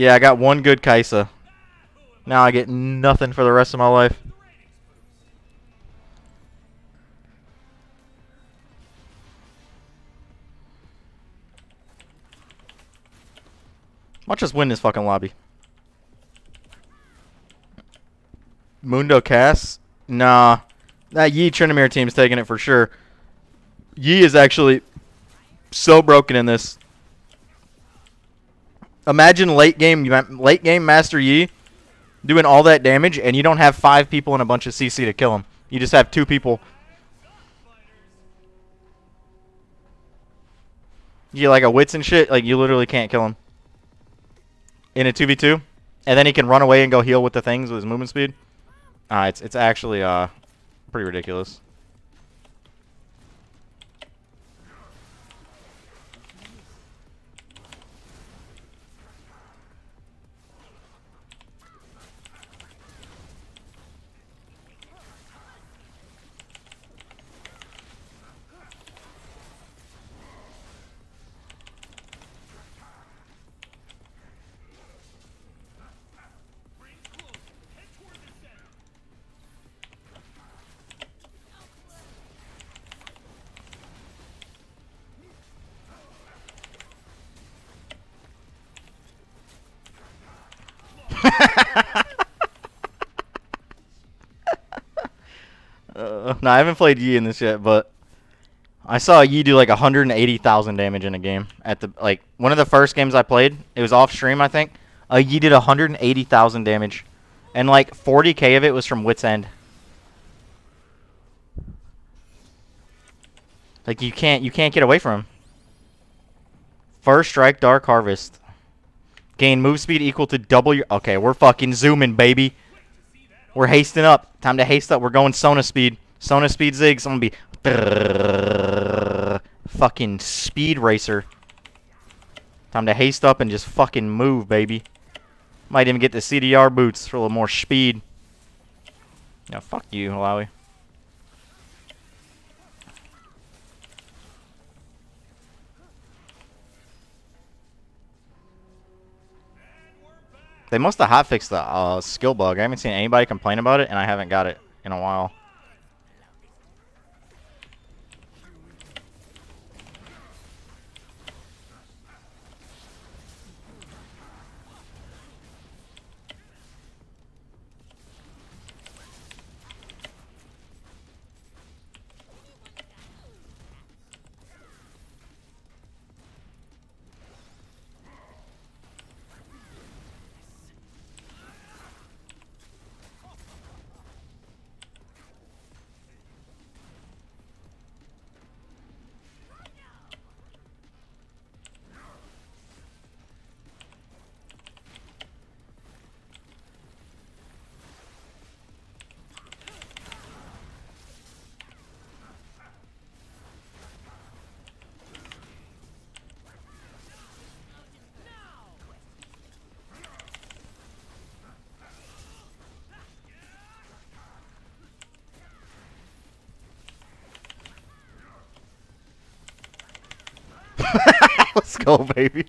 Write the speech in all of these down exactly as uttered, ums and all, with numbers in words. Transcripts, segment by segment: Yeah, I got one good Kai'Sa. Now I get nothing for the rest of my life. Let's just win this fucking lobby. Mundo Cass? Nah. That Yi Tryndamere team's taking it for sure. Yi is actually so broken in this. Imagine late game late game Master Yi doing all that damage and you don't have five people and a bunch of C C to kill him. You just have two people. You get like a wits and shit, like you literally can't kill him. In a two v two, and then he can run away and go heal with the things with his movement speed. Uh, it's it's actually uh pretty ridiculous. uh, no, I haven't played Yi in this yet, but I saw Yi do like one hundred eighty thousand damage in a game at the like one of the first games I played. It was off stream, I think. Uh, Yi did one hundred eighty thousand damage, and like forty K of it was from Wit's End. Like you can't you can't get away from him. First strike, Dark Harvest. Gain move speed equal to double your... Okay, we're fucking zooming, baby. We're hasting up. Time to haste up. We're going Sona speed. Sona speed Ziggs. I'm going to be... fucking speed racer. Time to haste up and just fucking move, baby. Might even get the C D R boots for a little more speed. Now, fuck you, Halawi. They must have hotfixed the uh, skill bug. I haven't seen anybody complain about it, and I haven't got it in a while. Let's go, baby.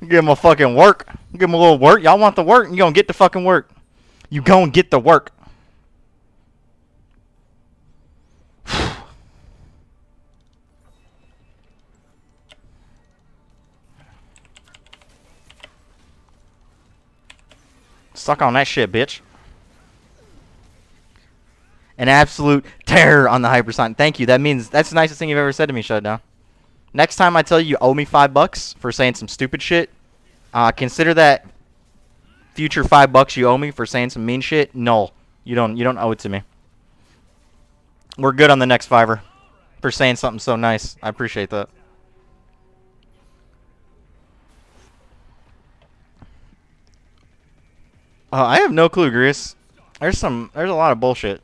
Give him a fucking work. Give him a little work. Y'all want the work? You gonna get the fucking work. You gonna get the work. Suck on that shit, bitch. An absolute terror on the hypersign. Thank you. That means that's the nicest thing you've ever said to me, Shutdown. Next time I tell you you owe me five bucks for saying some stupid shit, uh, consider that future five bucks you owe me for saying some mean shit. No, you don't. You don't owe it to me. We're good on the next fiver for saying something so nice. I appreciate that. Uh, I have no clue, Grease. There's some. There's a lot of bullshit.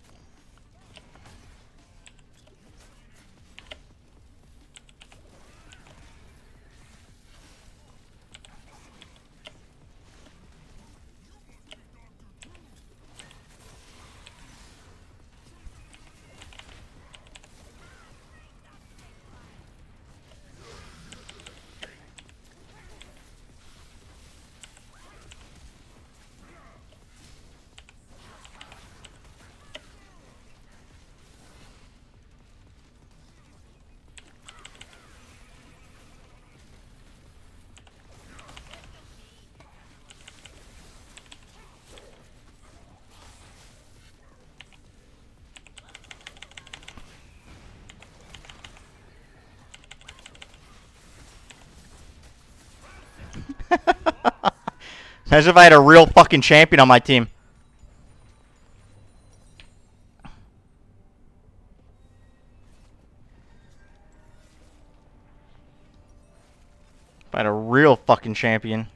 As if I had a real fucking champion on my team. If I had a real fucking champion.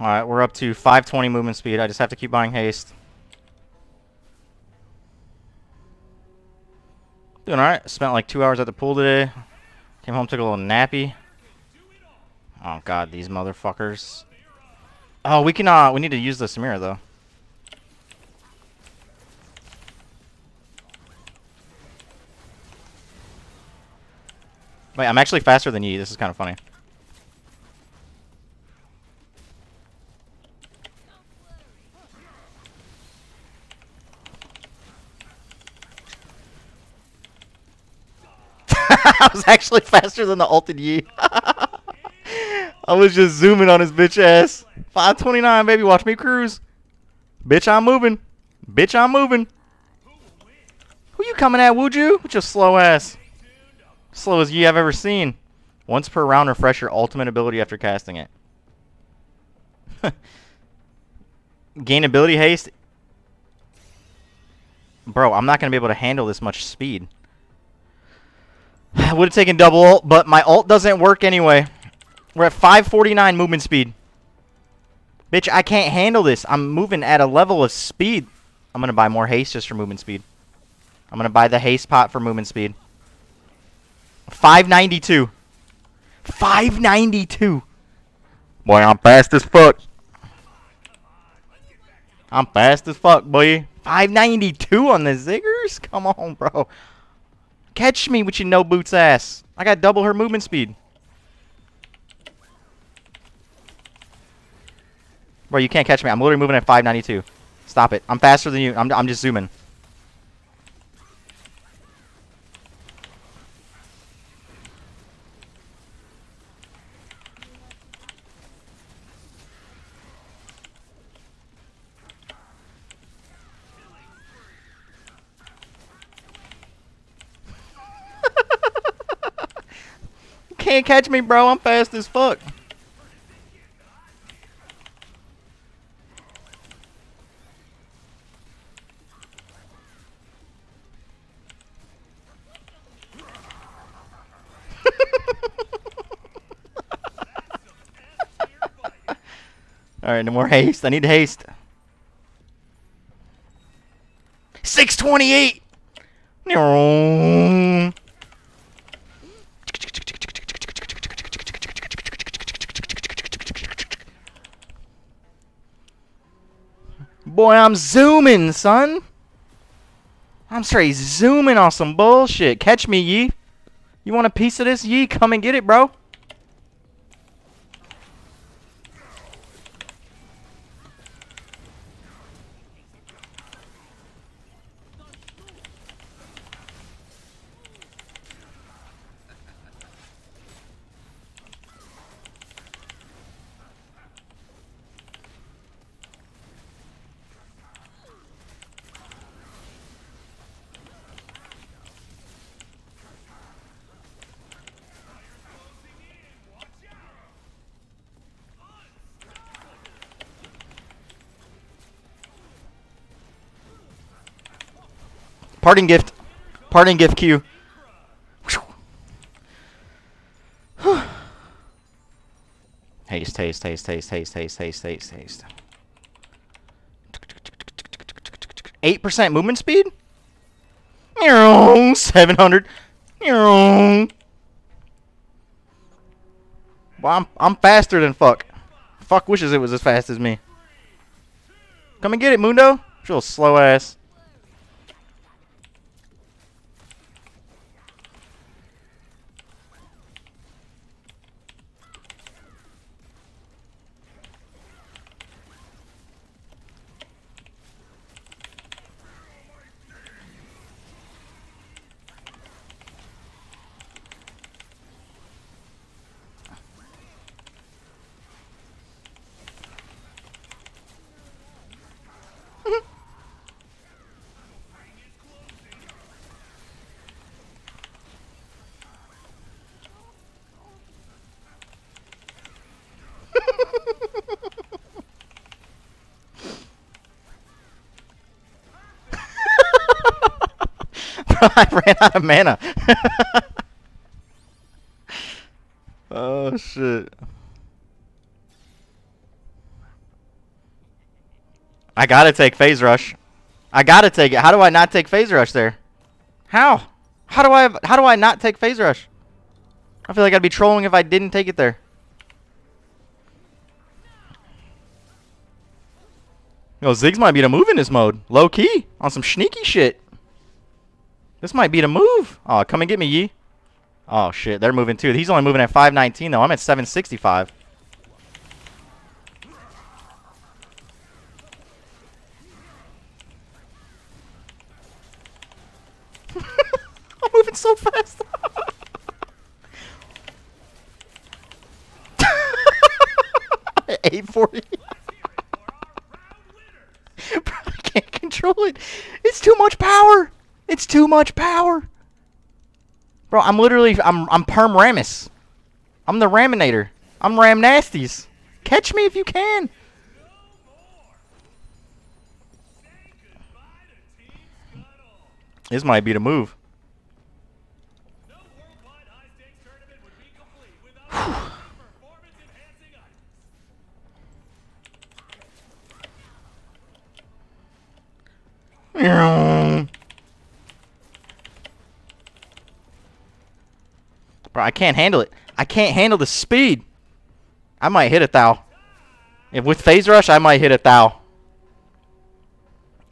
Alright, we're up to five twenty movement speed. I just have to keep buying haste. Doing alright. Spent like two hours at the pool today. Came home, took a little nappy. Oh god, these motherfuckers. Oh, we can, uh, we need to use the Samira though. Wait, I'm actually faster than you. This is kind of funny. I was actually faster than the ulted Yi. I was just zooming on his bitch ass. five twenty-nine, baby. Watch me cruise. Bitch, I'm moving. Bitch, I'm moving. Who you coming at, Wooju? With your slow ass. Slow as Yi I've ever seen. Once per round, refresh your ultimate ability after casting it. Gain ability haste. Bro, I'm not going to be able to handle this much speed. I would have taken double ult, but my ult doesn't work anyway. We're at five forty-nine movement speed. Bitch, I can't handle this. I'm moving at a level of speed. I'm going to buy more haste just for movement speed. I'm going to buy the haste pot for movement speed. five ninety-two. five ninety-two. Boy, I'm fast as fuck. I'm fast as fuck, boy. five ninety-two on the Ziggers? Come on, bro. Catch me with your no boots ass. I got double her movement speed. Bro, you can't catch me. I'm literally moving at five ninety-two. Stop it. I'm faster than you. I'm, I'm just zooming. Can't catch me, bro. I'm fast as fuck. Alright, no more haste. I need haste. six twenty-eight! No. Boy, I'm zooming, son. I'm straight zooming on some bullshit. Catch me, Yi. You want a piece of this, Yi? Come and get it, bro. Parting gift. Parting gift queue. Haste, haste, haste, haste, haste, haste, haste, haste, haste. eight percent movement speed? seven hundred. Well, I'm, I'm faster than fuck. Fuck wishes it was as fast as me. Come and get it, Mundo. You're a slow ass. I ran out of mana. Oh shit. I gotta take phase rush. I gotta take it. How do I not take phase rush there? How? How do I how do I not take phase rush? I feel like I'd be trolling if I didn't take it there. Yo, Ziggs might be the move in this mode. Low key. On some sneaky shit. This might be the move. Oh, come and get me, Yi. Oh shit, they're moving too. He's only moving at five nineteen though. I'm at seven sixty-five. I'm moving so fast. eight forty. Bro, I can't control it. It's too much power. It's too much power. Bro, I'm literally, I'm, I'm Perm Rammus. I'm the Raminator. I'm Ram Nasties. Catch me if you can. This might be the move. Bro, I can't handle it. I can't handle the speed. I might hit a thou. If with phase rush, I might hit a thou.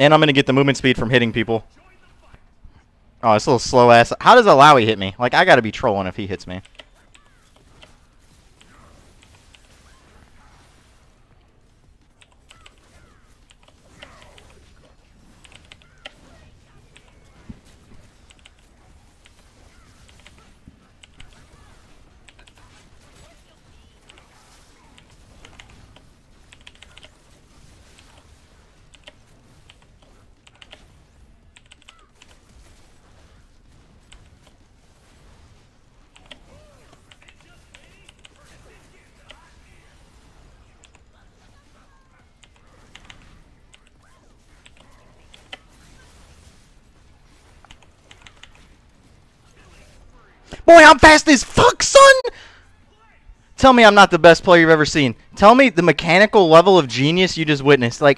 And I'm gonna get the movement speed from hitting people. Oh, it's a little slow ass. How does Alawi hit me? Like, I gotta be trolling if he hits me. Boy, I'm fast as fuck, son! Tell me I'm not the best player you've ever seen. Tell me the mechanical level of genius you just witnessed. Like,